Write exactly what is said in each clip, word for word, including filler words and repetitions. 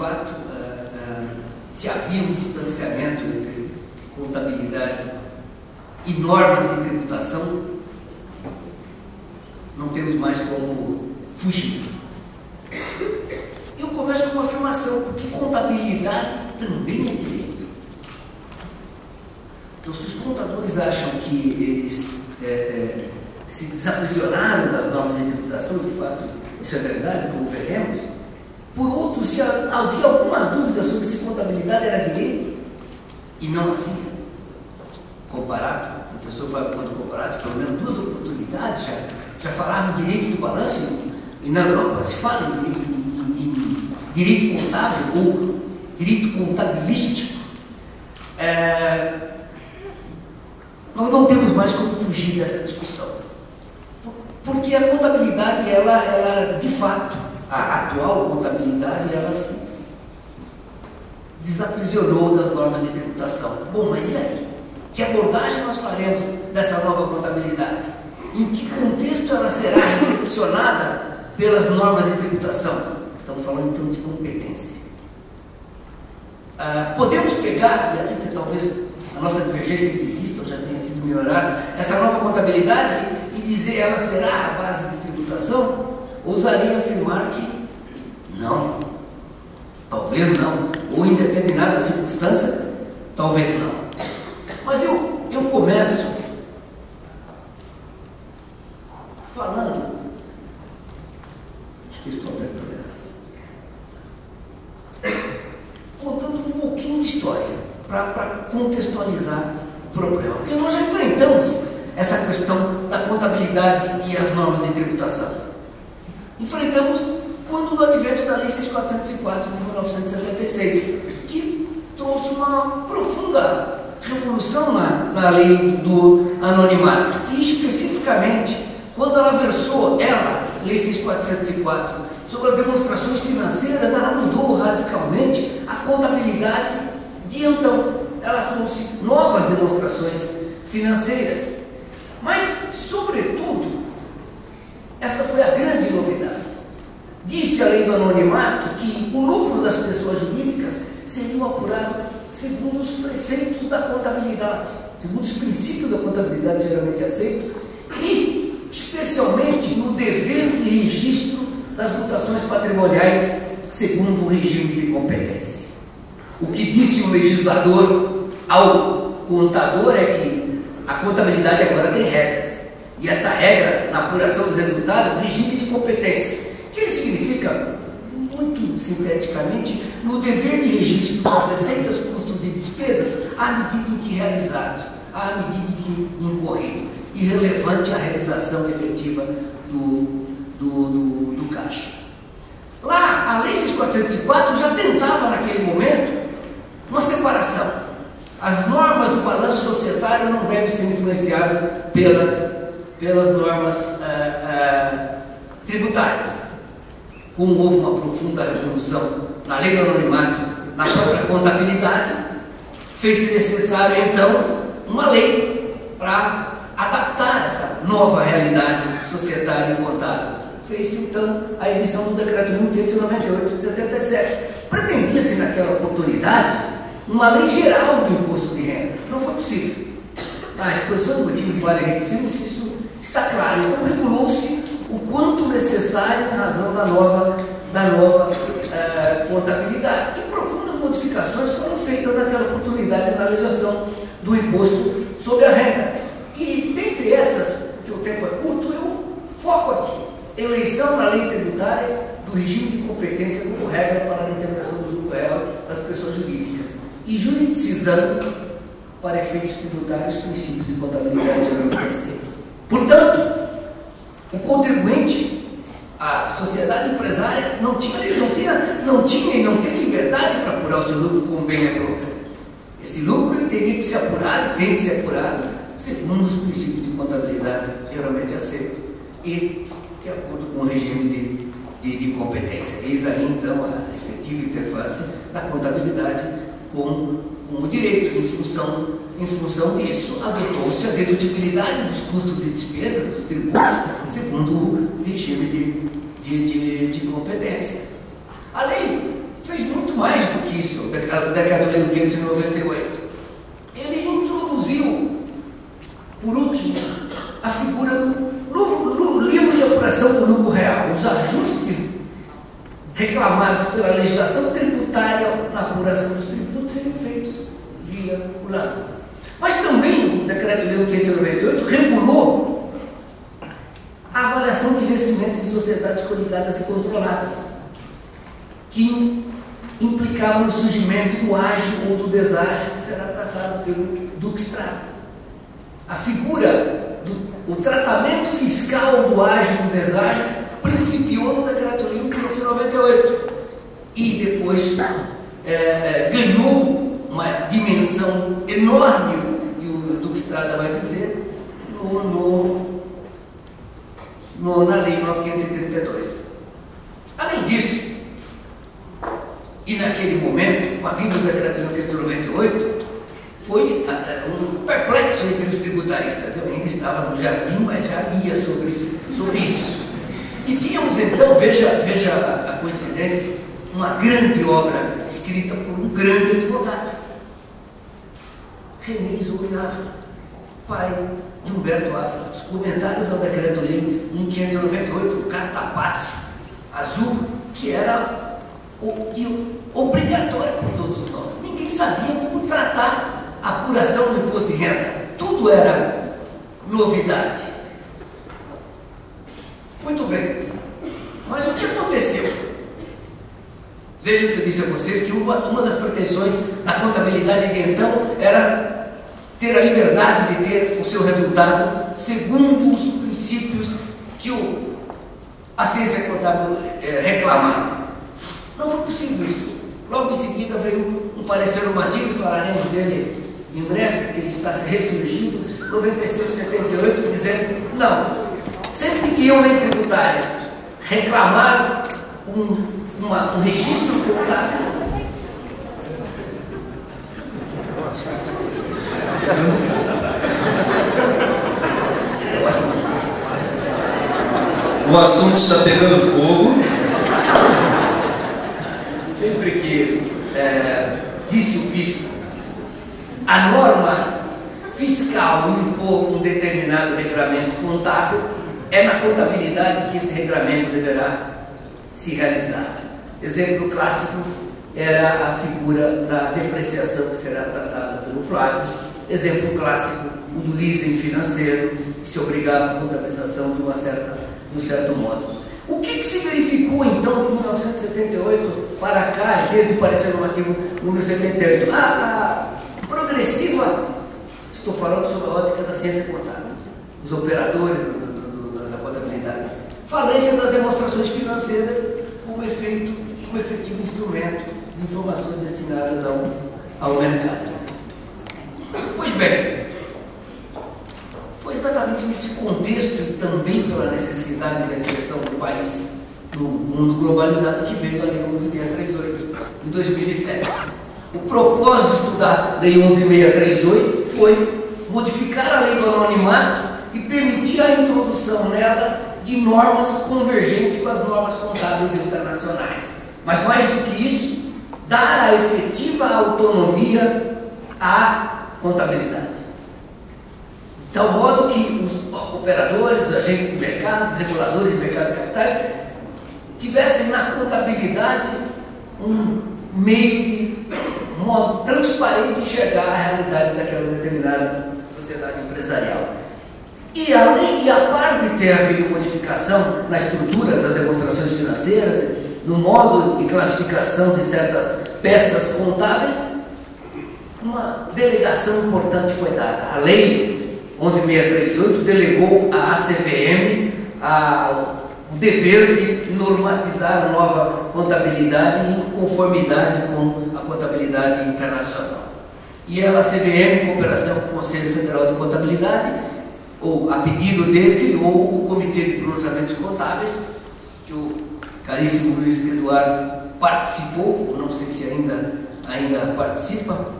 fato, se havia um distanciamento entre contabilidade e normas de tributação, não temos mais como fugir. Eu começo com uma afirmação, porque contabilidade também é direito. Então, se os contadores acham que eles é, é, se desaprisionaram das normas de tributação, de fato, isso é verdade, como veremos. Por outro, se havia alguma dúvida sobre se contabilidade era direito, e não havia. Comparado, o professor Fábio Conde Comparado, pelo menos duas oportunidades já, já falava em direito do balanço, e na Europa se fala em, em, em direito contábil ou direito contabilístico. É, nós não temos mais como fugir dessa discussão, porque a contabilidade, ela, ela de fato, a atual contabilidade, ela se desaprisionou das normas de tributação. Bom, mas e aí? Que abordagem nós faremos dessa nova contabilidade? Em que contexto ela será recepcionada pelas normas de tributação? Estamos falando então de competência. Ah, podemos pegar, e aqui talvez a nossa divergência que exista, ou já tenha sido melhorada, essa nova contabilidade e dizer ela será a base de tributação? Ousaria afirmar que não, talvez não, ou em determinada circunstância, talvez não. Mas eu, eu começo falando. Acho que estou aberto agora. Contando um pouquinho de história para contextualizar o problema. Porque nós já enfrentamos essa questão da contabilidade e as normas de tributação. Enfrentamos quando o advento da Lei seis mil quatrocentos e quatro de mil novecentos e setenta e seis, que trouxe uma profunda revolução na, na lei do anonimato, e especificamente quando ela versou, ela, Lei seis mil quatrocentos e quatro, sobre as demonstrações financeiras, ela mudou radicalmente a contabilidade de então. Ela trouxe novas demonstrações financeiras, mas, sobretudo, esta foi a grande novidade. Disse a lei do anonimato que o lucro das pessoas jurídicas seria apurado segundo os preceitos da contabilidade, segundo os princípios da contabilidade geralmente aceitos, e especialmente no dever de registro das mutações patrimoniais segundo o regime de competência. O que disse o legislador ao contador é que a contabilidade agora tem regras, e esta regra, na apuração do resultado, é o regime de competência, que ele significa, muito sinteticamente, no dever de registro das receitas, custos e despesas, à medida em que realizados, à medida em que incorrido, e relevante à realização efetiva do, do, do, do caixa. Lá, a Lei seis mil quatrocentos e quatro já tentava, naquele momento, uma separação. As normas do balanço societário não devem ser influenciadas pelas, pelas normas ah, ah, tributárias. Como houve uma profunda revolução na lei do anonimato, na própria contabilidade, fez-se necessário, então, uma lei para adaptar essa nova realidade societária e contábil. Fez-se, então, a edição do Decreto mil quinhentos e noventa e oito de setenta e sete. Pretendia-se, naquela oportunidade, uma lei geral do imposto de renda. Não foi possível. A exposição do motivo vale reticências, isso está claro. Então, regulou-se o quanto necessário em razão da nova, da nova eh, contabilidade. E profundas modificações foram feitas naquela oportunidade na legislação do imposto sobre a renda. E, dentre essas, porque o tempo é curto, eu foco aqui. Eleição na lei tributária do regime de competência como regra para a interpretação do lucro real das pessoas jurídicas. E juridicizando, para efeitos tributários, princípios de contabilidade geralmente aceitos. Portanto, o contribuinte, a sociedade empresária, não tinha, não tinha, não tinha e não tem liberdade para apurar o seu lucro como bem é próprio. Esse lucro ele teria que ser apurado, tem que ser apurado, segundo os princípios de contabilidade geralmente aceitos e de acordo com o regime de, de, de competência. Eis aí, então, a efetiva interface da contabilidade com, com o direito. Em função, em função disso, adotou-se a dedutibilidade dos custos e despesas dos tributos, segundo o regime de, de, de, de competência. A lei fez muito disse, o Decreto-Lei nº quinhentos e noventa e oito, ele introduziu, por último, a figura do novo, do livro de apuração do lucro real, os ajustes reclamados pela legislação tributária na apuração dos tributos seriam feitos via o lado. Mas também o Decreto-Lei quinhentos e noventa e oito regulou a avaliação de investimentos de sociedades coligadas e controladas, que implicava no surgimento do ágio ou do deságio, que será tratado pelo Duque-Strada. A figura, do, o tratamento fiscal do ágio e do deságio principiou no Decreto-Lei quinhentos e noventa e oito e depois é, ganhou uma dimensão enorme, e o Duque-Strada vai dizer, no, no, no, na Lei nove mil quinhentos e trinta e dois. Além disso, e naquele momento, com a vinda do Decreto-Lei quinhentos e noventa e oito, foi uh, um perplexo entre os tributaristas. Eu ainda estava no jardim, mas já lia sobre, sobre isso. E tínhamos então, veja, veja a, a coincidência, uma grande obra escrita por um grande advogado, René Ávila, pai de Humberto Ávila. Os comentários ao Decreto-Lei quinhentos e noventa e oito, o cartapasso azul, que era e obrigatório para todos nós. Ninguém sabia como tratar a apuração do imposto de renda. Tudo era novidade. Muito bem. Mas o que aconteceu? Vejam que eu disse a vocês que uma, uma das pretensões da contabilidade de então era ter a liberdade de ter o seu resultado segundo os princípios que o, a ciência contábil é, reclamava. Não foi possível isso. Logo em seguida veio um parecer normativo, falaremos dele em breve, porque ele está se ressurgindo, noventa e cinco, setenta e oito, dizendo, não, sempre que eu, lei tributária, reclamar um, uma, um registro contábil, o assunto está pegando fogo. Sempre que é, disse o fisco, a norma fiscal impor um determinado regramento contábil, é na contabilidade que esse regramento deverá se realizar. Exemplo clássico era a figura da depreciação, que será tratada pelo Flávio. Exemplo clássico, o do leasing financeiro, que se obrigava à contabilização de, uma certa, de um certo modo. O que, que se verificou então de mil novecentos e setenta e oito para cá, desde o parecer normativo número setenta e oito? A, a progressiva, estou falando sobre a ótica da ciência contábil, dos operadores do, do, do, da contabilidade, falência das demonstrações financeiras como efeito, como efetivo instrumento de informações destinadas ao, ao mercado. Pois bem, foi exatamente nesse contexto e também pela necessidade da inserção do país no mundo globalizado que veio a Lei onze mil seiscentos e trinta e oito, de dois mil e sete. O propósito da Lei onze mil seiscentos e trinta e oito foi modificar a Lei do Anonimato e permitir a introdução nela de normas convergentes com as normas contábeis internacionais. Mas mais do que isso, dar a efetiva autonomia à contabilidade. De tal modo que os operadores, os agentes de mercado, os reguladores de mercado de capitais tivessem na contabilidade um meio de um modo transparente de chegar à realidade daquela determinada sociedade empresarial. E além, e a par de ter havido modificação na estrutura das demonstrações financeiras, no modo de classificação de certas peças contábeis, uma delegação importante foi dada. A lei onze mil seiscentos e trinta e oito delegou à C V M a, o dever de normatizar a nova contabilidade em conformidade com a contabilidade internacional. E ela, a C V M, em cooperação com o Conselho Federal de Contabilidade, ou a pedido dele, criou o Comitê de Pronunciamentos Contábeis, que o caríssimo Luiz Eduardo participou, não sei se ainda, ainda participa,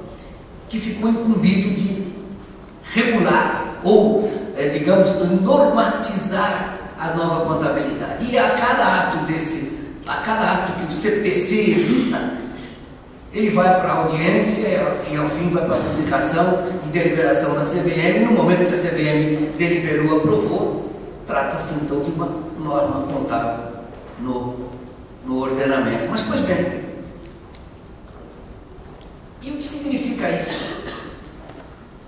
que ficou incumbido de regular ou, é, digamos, normatizar a nova contabilidade. E a cada ato desse, a cada ato que o C P C edita, Ele vai para a audiência e ao fim vai para a publicação e deliberação da C V M. No momento que a C V M deliberou, aprovou, trata-se então de uma norma contábil no, no ordenamento. Mas, pois bem, e o que significa isso?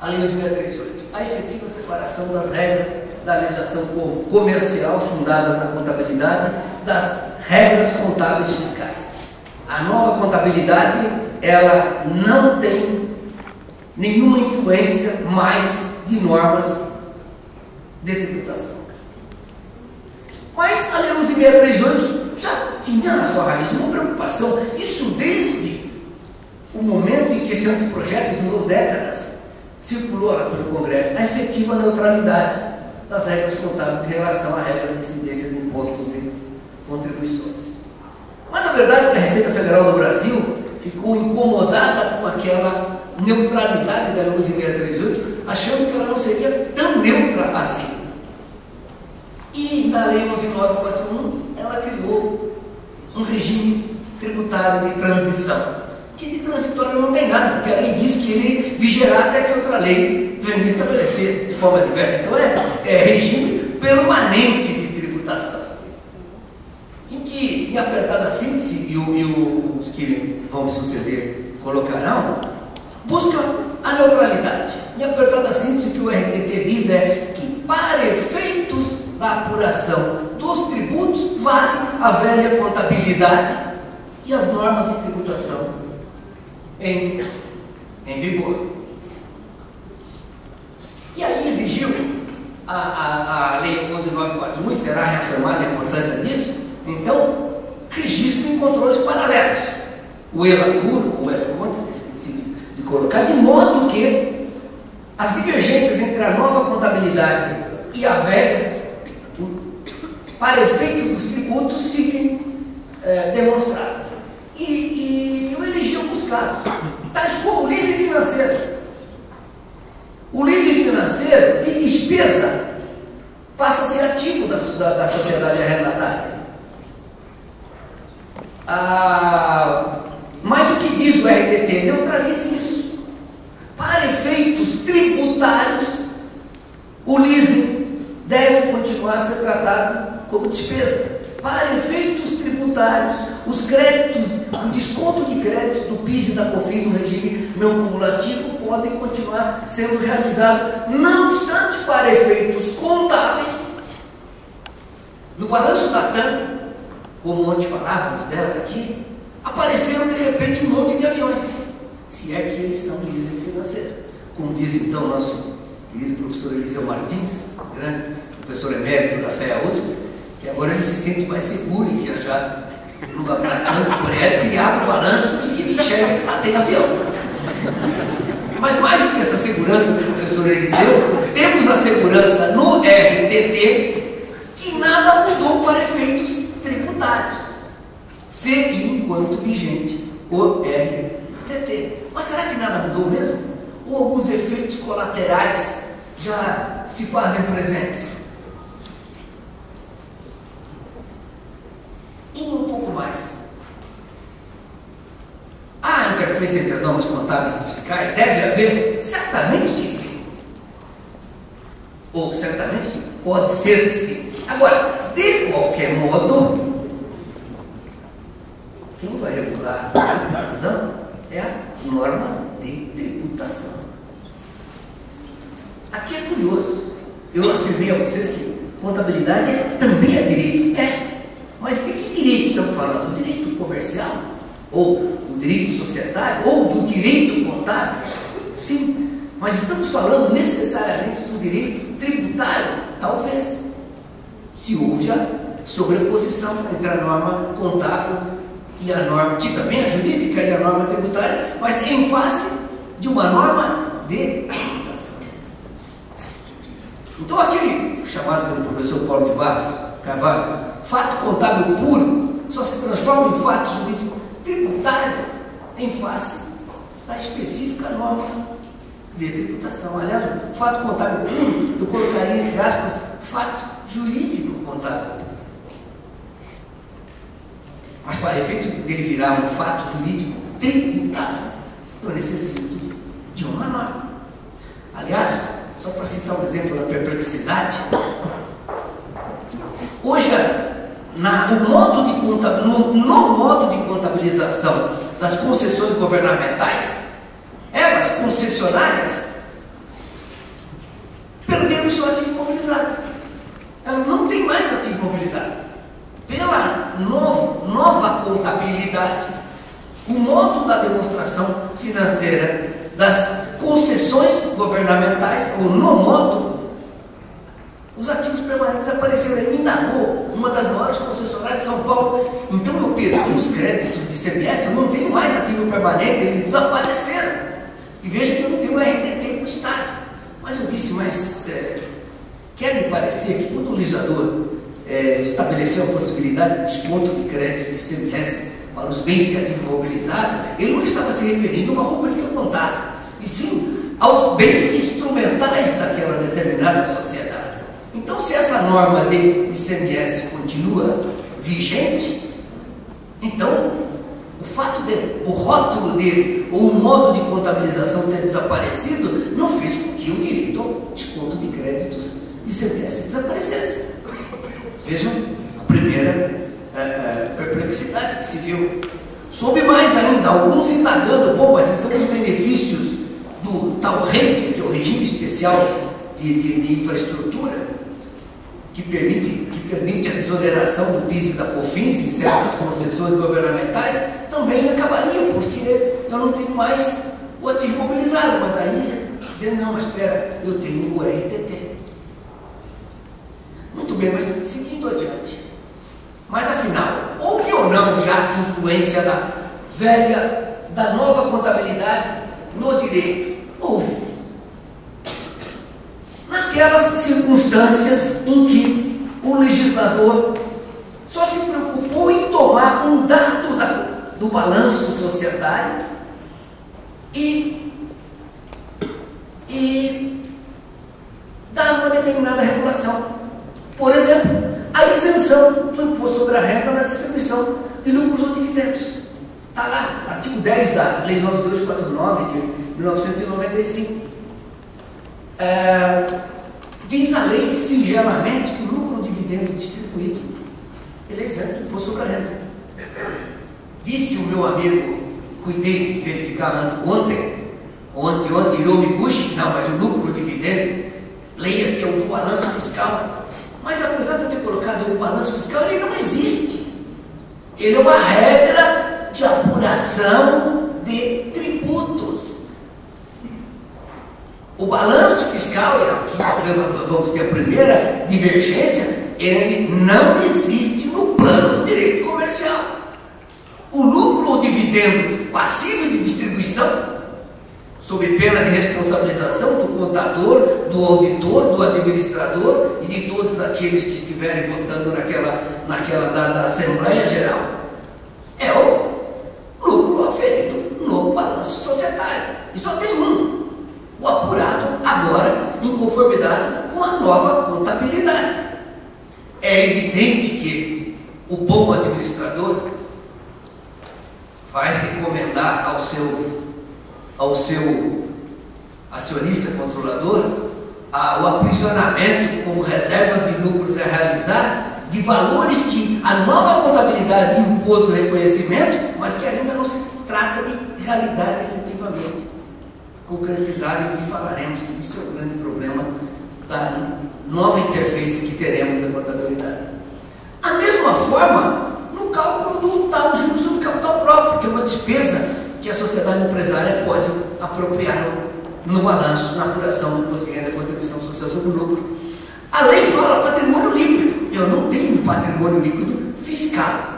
A Lei onze mil trezentos e trinta e oito, a efetiva separação das regras da legislação comercial fundadas na contabilidade das regras contábeis fiscais. A nova contabilidade, ela não tem nenhuma influência mais de normas de tributação. Mas a Lei onze mil seiscentos e trinta e oito já tinha na sua raiz uma preocupação, isso desde o momento em que esse anteprojeto durou décadas, circulou pelo Congresso, a efetiva neutralidade das regras contábeis em relação à regra de incidência de impostos e contribuições. Mas a verdade é que a Receita Federal do Brasil ficou incomodada com aquela neutralidade da Lei onze mil seiscentos e trinta e oito, achando que ela não seria tão neutra assim. E na Lei onze mil novecentos e quarenta e um, ela criou um regime tributário de transição, que de transitório não tem nada, porque a lei diz que ele vigerá até que outra lei venha estabelecer de forma diversa. Então é, é regime permanente de tributação. E, em apertada síntese, e, o, e os que vão me suceder colocarão, busca a neutralidade. Em apertada síntese, o que o R T T diz é que, para efeitos da apuração dos tributos, vale a velha contabilidade e as normas de tributação em, em vigor. E aí exigiu a, a, a Lei onze mil novecentos e quarenta e um, será reafirmada a importância disso. Então, registro em controles paralelos. O ELAUR, o FCONT, esqueci de colocar, de modo que as divergências entre a nova contabilidade e a velha, para efeito dos tributos, fiquem é, demonstradas. E, e eu elegi alguns casos, tais como o leasing financeiro. O leasing financeiro, de despesa, passa a ser ativo da, da, da sociedade arrendatária. Ah, mas o que diz o R T T? Neutraliza isso. Para efeitos tributários, o leasing deve continuar a ser tratado como despesa. Para efeitos tributários, os créditos, o desconto de créditos do PIS e da COFINS no regime não cumulativo podem continuar sendo realizados, não obstante, para efeitos contábeis, no balanço da TAM, como ontem falávamos dela aqui, apareceram de repente um monte de aviões, se é que eles são leasing financeiro. Como diz então nosso querido professor Eliseu Martins, grande professor emérito da F E A U S P, que agora ele se sente mais seguro em viajar no campo por ele, que ele abre o balanço e enxerga que lá tem avião. Mas mais do que essa segurança do professor Eliseu, temos a segurança no R T T que nada mudou para efeitos tributários, se enquanto vigente o R T T. Mas será que nada mudou mesmo? Ou alguns efeitos colaterais já se fazem presentes? Indo um pouco mais, há interferência entre normas contábeis e fiscais? Deve haver? Certamente que sim. Ou certamente que pode ser que sim. Agora, de qualquer modo, quem vai regular a tributação é a norma de tributação. Aqui é curioso. Eu afirmei a vocês que contabilidade é, também é direito. É. Mas de que direito estamos falando? Do direito comercial? Ou do direito societário? Ou do direito contábil? Sim. Mas estamos falando necessariamente do direito tributário? Talvez. Se houve a sobreposição entre a norma contábil e a norma, que também a jurídica e a norma tributária, mas em face de uma norma de tributação. Então aquele chamado pelo professor Paulo de Barros Carvalho, fato contábil puro, só se transforma em fato jurídico tributário em face da específica norma de tributação. Aliás, o fato contábil puro, eu colocaria entre aspas, fato jurídico contábil. Mas para efeito dele virar um fato jurídico tributária, eu necessito de uma norma. Aliás, só para citar um exemplo da perplexidade, hoje, na, no, modo de, no, no modo de contabilização das concessões governamentais, elas, concessionárias, perderam seu ativo imobilizado. Elas não têm mais ativo imobilizado. Pela novo, nova contabilidade, o modo da demonstração financeira das concessões governamentais, ou no modo, os ativos permanentes apareceram. Ele me indagou, uma das maiores concessionárias de São Paulo. Então eu perdi os créditos de I C M S, eu não tenho mais ativo permanente, eles desapareceram. E veja que eu não tenho R T T com o Estado. Mas eu disse, mas é, quer me parecer que quando o legislador é, estabeleceu a possibilidade de desconto de créditos de I C M S para os bens de ativo imobilizado, ele não estava se referindo a uma rubrica contábil, e sim aos bens instrumentais daquela determinada sociedade. Então, se essa norma de I C M S continua vigente, então o fato de o rótulo dele ou o modo de contabilização ter desaparecido não fez com que o direito ao desconto de créditos de I C M S desaparecesse. Vejam a primeira a, a perplexidade que se viu. Soube mais ainda, alguns indagando, bom, mas então os benefícios do tal REIT, que é o regime especial de, de, de infraestrutura, que permite, que permite a desoneração do P I S e da COFINS em certas concessões governamentais, também acabaria, porque eu não tenho mais o ativo imobilizado. Mas aí, dizendo, não, mas espera, eu tenho o R T T. Muito bem, mas seguindo adiante. Mas, afinal, houve ou não já influência da velha, da nova contabilidade no direito? Houve. Naquelas circunstâncias em que o legislador só se preocupou em tomar um dado da, do balanço societário e, e dar uma determinada regulação. Por exemplo, a isenção do imposto sobre a renda na distribuição de lucros ou dividendos. Está lá, artigo dez da Lei nove mil duzentos e quarenta e nove, de mil novecentos e noventa e cinco. É, diz a lei, singelamente, que o lucro ou dividendo distribuído ele é isento do imposto sobre a renda. Disse o meu amigo, cuidei de verificar ontem, ontem, ontem, Hiromi Gushi, não, mas o lucro ou dividendo, leia-se o balanço fiscal. Mas apesar de eu ter colocado o balanço fiscal, ele não existe. Ele é uma regra de apuração de tributos. O balanço fiscal, e aqui vamos ter a primeira divergência, ele não existe no plano do direito comercial. O lucro ou dividendo passivo de distribuição, sob pena de responsabilização do contador, do auditor, do administrador e de todos aqueles que estiverem votando naquela, naquela da, da Assembleia Geral, é o lucro oferido no balanço societário. E só tem um. O apurado agora em conformidade com a nova contabilidade. É evidente que o bom administrador vai recomendar ao seu, ao seu acionista controlador a, o aprisionamento com reservas de lucros a realizar de valores que a nova contabilidade impôs o reconhecimento, mas que ainda não se trata de realidade efetivamente concretizada, e falaremos que isso é o grande problema da nova interface que teremos da contabilidade. A mesma forma no cálculo do tal juros sobre capital próprio, que é uma despesa que a sociedade empresária pode apropriar no balanço, na apuração do imposto de renda, da contribuição social sobre o lucro. A lei fala patrimônio líquido. Eu não tenho um patrimônio líquido fiscal.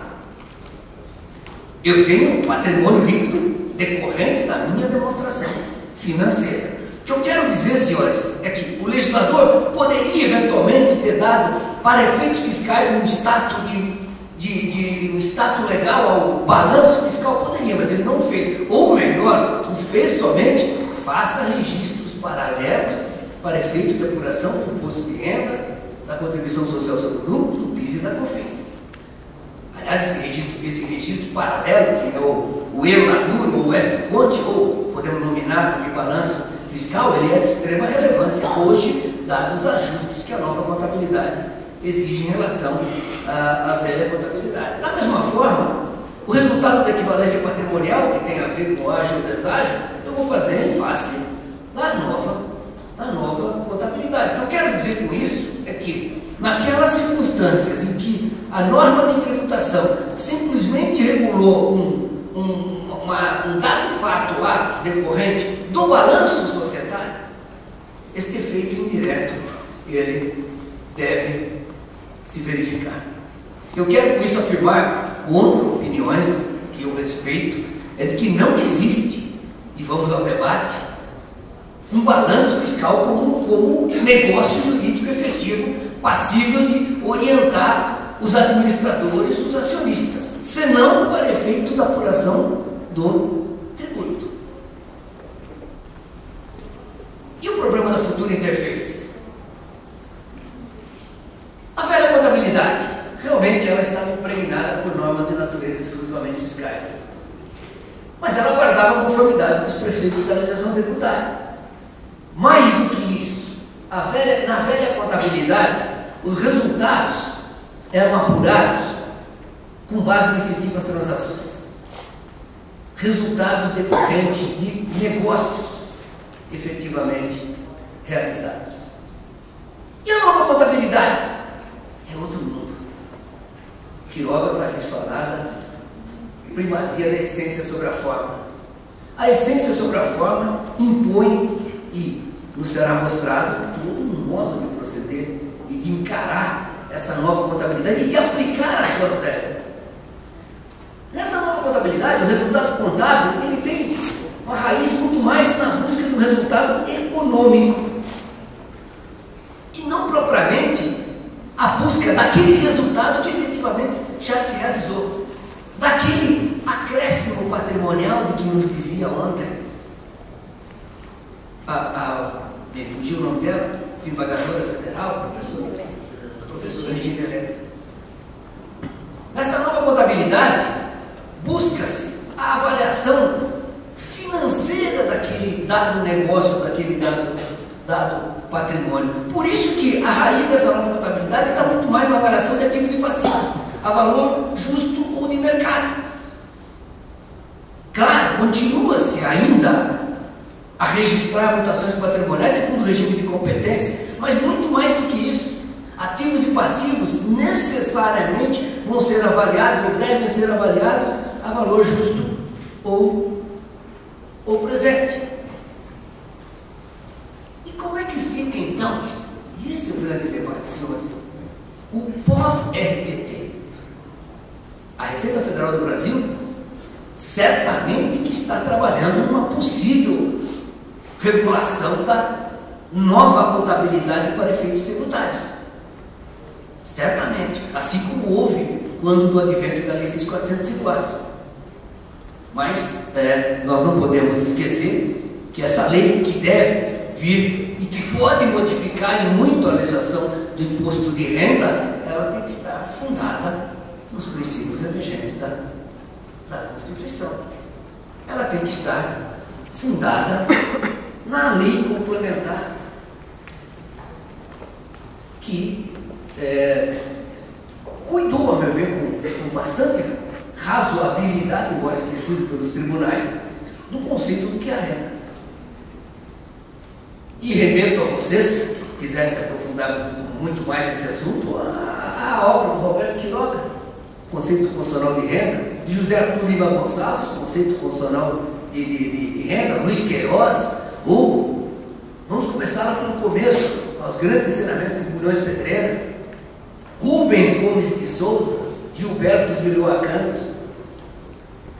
Eu tenho um patrimônio líquido decorrente da minha demonstração financeira. O que eu quero dizer, senhores, é que o legislador poderia eventualmente ter dado para efeitos fiscais um status de, de, de um status legal ao balanço fiscal, poderia, mas ele não fez. Ou melhor, o fez somente, faça registros paralelos para efeito de apuração do imposto de renda, da contribuição social sobre o lucro, do P I S e da COFINS. Aliás, esse registro, esse registro paralelo, que é o o ELAUR ou o FCONT, ou podemos nominar de balanço fiscal, ele é de extrema relevância hoje, dados os ajustes que a nova contabilidade exige em relação à, à velha contabilidade. Da mesma forma, o resultado da equivalência patrimonial, que tem a ver com ágio ou deságio, eu vou fazer em face da nova, da nova contabilidade. O que eu quero dizer com isso é que, naquelas circunstâncias em que a norma de tributação simplesmente regulou um, um, uma, um dado fato, ato decorrente do balanço societário, este efeito indireto, ele deve se verificar. Eu quero com isso afirmar, contra opiniões que eu respeito, é de que não existe, e vamos ao debate, um balanço fiscal como, como negócio jurídico efetivo, passível de orientar os administradores, os acionistas, senão para efeito da apuração do tributo. E o problema da futura interface? A velha contabilidade, realmente ela estava impregnada por normas de natureza exclusivamente fiscais, mas ela guardava conformidade com os preceitos da legislação tributária. Mais do que isso, a velha, na velha contabilidade, os resultados eram apurados com base em efetivas transações. Resultados decorrentes de negócios efetivamente realizados. E a nova contabilidade é outro mundo. Quiroga vai lhes falar da primazia da essência sobre a forma. A essência sobre a forma impõe e nos será mostrado todo um modo de proceder e de encarar essa nova contabilidade e de aplicar as suas regras. Nessa nova contabilidade, o resultado contábil, ele tem uma raiz muito mais na busca do resultado econômico e não propriamente a busca daquele resultado que efetivamente já se realizou, daquele acréscimo patrimonial de que nos dizia ontem A, a, me fugiu o nome dela, desembargadora federal, professora, professora Regina Helena. Nesta nova contabilidade, busca-se a avaliação financeira daquele dado negócio, daquele dado, dado patrimônio. Por isso que a raiz dessa nova contabilidade está muito mais na avaliação de ativos e passivos, a valor justo ou de mercado. Claro, continua-se ainda a registrar mutações patrimoniais segundo o regime de competência, mas muito mais do que isso, ativos e passivos necessariamente vão ser avaliados ou devem ser avaliados a valor justo ou, ou presente. E como é que fica então, e esse é o grande debate, senhores, o pós-R T T? A Receita Federal do Brasil certamente que está trabalhando numa possível regulação da nova contabilidade para efeitos tributários. Certamente, assim como houve quando do advento da Lei seis mil quatrocentos e quatro. Mas é, nós não podemos esquecer que essa lei que deve vir e que pode modificar em muito a legislação do imposto de renda, ela tem que estar fundada nos princípios regentes da, da Constituição. Ela tem que estar fundada na lei complementar que é, cuidou, a meu ver, com, com bastante razoabilidade, embora esquecido pelos tribunais, do conceito do que é a renda. E remeto a vocês, se quiserem se aprofundar muito, muito mais nesse assunto, a, a obra do Roberto Quiroga, Conceito Constitucional de Renda, de José Arthur Lima Gonçalves, Conceito Constitucional de, de, de, de Renda, Luiz Queiroz. Ou, vamos começar lá pelo começo, aos grandes ensinamentos de Bulhões Pedreira, Rubens Gomes de Souza, Gilberto de Loacanto,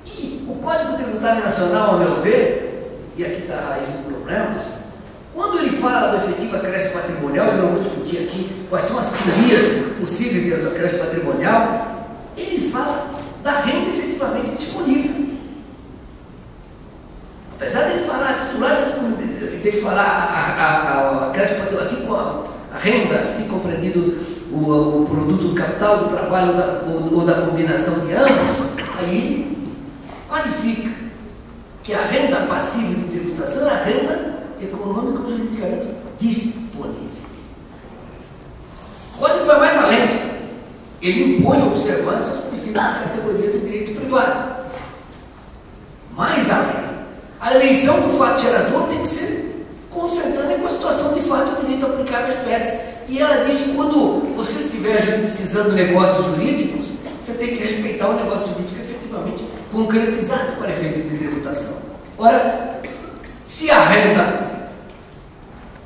e o Código Tributário Nacional, a meu ver, e aqui está a raiz do problema, quando ele fala do efetivo acréscimo patrimonial, eu não vou discutir aqui quais são as teorias possíveis do acréscimo patrimonial, ele fala da renda efetivamente disponível. Apesar dele falar titular, dele falar a assim como a renda, assim compreendido o, o produto do capital, do trabalho da, ou, ou da combinação de ambos, aí qualifica que a renda passiva de tributação é a renda econômica ou juridicamente disponível. O Código vai mais além. Ele impõe observância aos princípios de categorias de direito privado. Mais além. A eleição do fato gerador tem que ser concertânea com a situação de fato do direito aplicável à espécie. E ela diz que quando você estiver juridicizando negócios jurídicos, você tem que respeitar o negócio jurídico efetivamente concretizado para efeitos de tributação. Ora, se a renda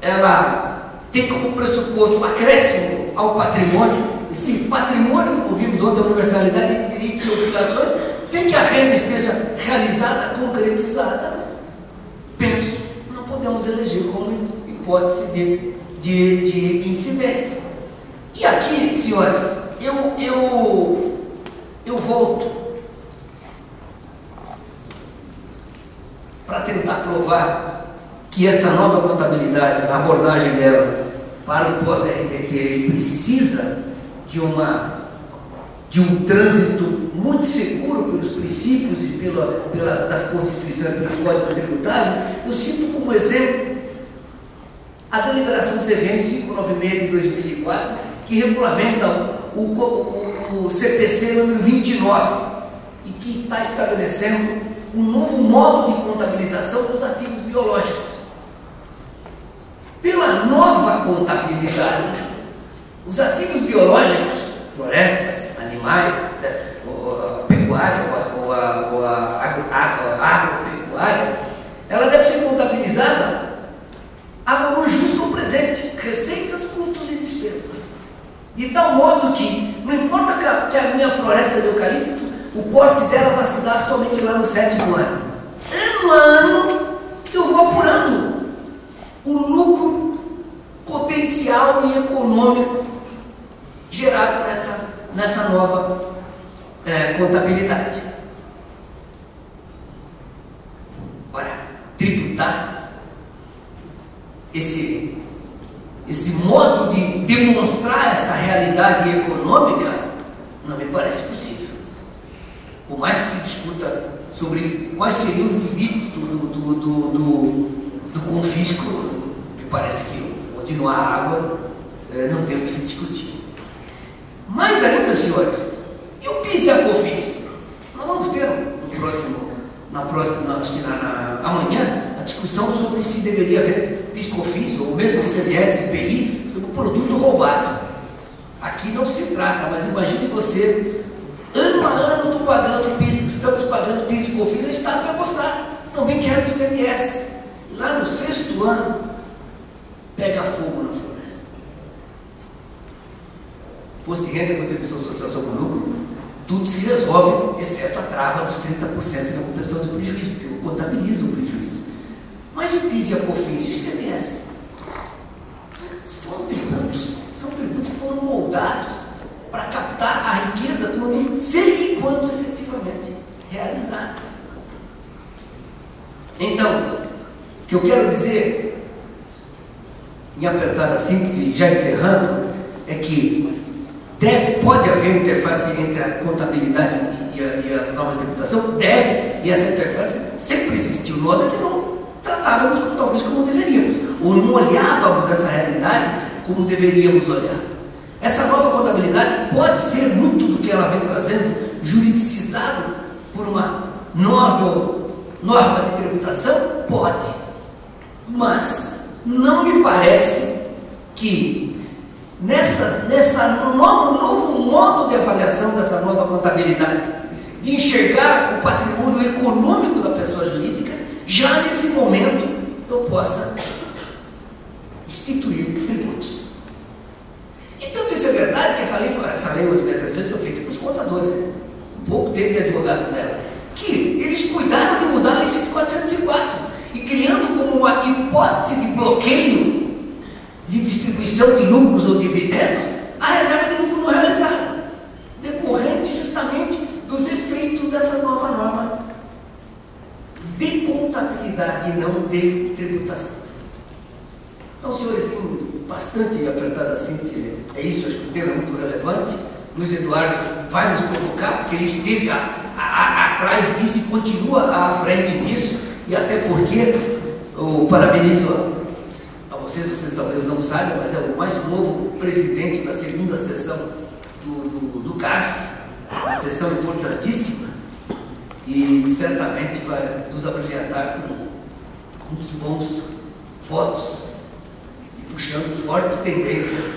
ela tem como pressuposto um acréscimo ao patrimônio, esse patrimônio, como vimos ontem, a universalidade de direitos e obrigações, sem que a renda esteja realizada, concretizada, penso, não podemos eleger como hipótese de, de, de incidência. E aqui, senhores, eu, eu, eu volto para tentar provar que esta nova contabilidade, a abordagem dela para o pós-R T T, precisa de uma... de um trânsito muito seguro pelos princípios e pela, pela da Constituição e pelo Código Tributário. Eu cito como exemplo a deliberação C V M quinhentos e noventa e seis de dois mil e quatro, que regulamenta o, o, o C P C número vinte e nove e que está estabelecendo um novo modo de contabilização dos ativos biológicos. Pela nova contabilidade, os ativos biológicos, florestas, animais, ou a pecuária, ou a, ou a agropecuária, ela deve ser contabilizada a valor justo ao presente, receitas, custos e despesas. De tal modo que, não importa que a, que a minha floresta de eucalipto, o corte dela vai se dar somente lá no sétimo ano. Ano a ano, eu vou apurando o lucro potencial e econômico gerado nessa nessa nova é, contabilidade. Ora, tributar, esse, esse modo de demonstrar essa realidade econômica, não me parece possível. Por mais que se discuta sobre quais seriam os limites do, do, do, do, do confisco, me parece que continuar a água é, não tem o que se discutir. Mais ainda, senhores, e o P I S e a COFINS? Nós vamos ter no próximo, na próxima, acho que na, na, amanhã, a discussão sobre se deveria haver P I S, COFINS, ou mesmo I C M S, P I, sobre o produto roubado. Aqui não se trata, mas imagine você, ano a ano, estou pagando P I S, estamos pagando P I S e COFINS, o Estado vai gostar. Também quer o I C M S. Lá no sexto ano, pega fogo na floresta. Imposto de renda e contribuição social sobre o lucro, tudo se resolve, exceto a trava dos trinta por cento da compensação do prejuízo, porque eu contabilizo o prejuízo. Mas o P I S e a COFINS e o I C M S são tributos, são tributos que foram moldados para captar a riqueza do mundo, se e quando efetivamente realizada. Então, o que eu quero dizer, em apertar a síntese, já encerrando, é que Deve, pode haver interface entre a contabilidade e, e, a, e a nova tributação? Deve, e essa interface sempre existiu. Nós é que não tratávamos como, talvez como deveríamos, ou não olhávamos essa realidade como deveríamos olhar. Essa nova contabilidade pode ser muito do que ela vem trazendo, juridicizado por uma nova norma de tributação? Pode, mas não me parece que Nessa, nessa, no novo, novo modo de avaliação dessa nova contabilidade, de enxergar o patrimônio econômico da pessoa jurídica, já nesse momento eu possa instituir tributos. E tanto isso é verdade que essa lei, essa lei onze mil trezentos foi feita pelos contadores, né? Um pouco teve de advogados dela, que eles cuidaram de mudar a lei quatrocentos e quatro e criando como uma hipótese de bloqueio de distribuição de lucros ou dividendos, a reserva de lucro não realizada, decorrente justamente dos efeitos dessa nova norma de contabilidade e não de tributação. Então, senhores, em bastante apertada síntese, é isso, acho que o tema é muito relevante. Luiz Eduardo vai nos provocar, porque ele esteve a, a, a atrás disso e continua à frente disso, e até porque, eu parabenizo a, a vocês, vocês talvez não saibam, mas é o mais novo presidente da segunda sessão do, do, do CARF, uma sessão importantíssima, e certamente vai nos abrilhantar com uns bons votos e puxando fortes tendências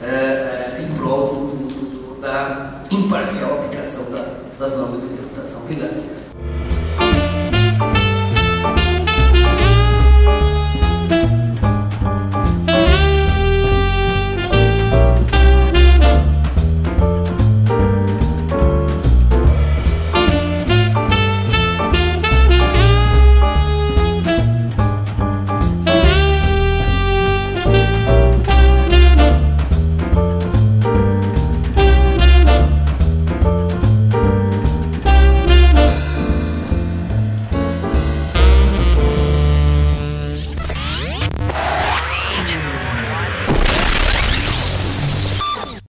é, em prol do, do, do, da imparcial aplicação da, das normas de tributação. Obrigado, senhores.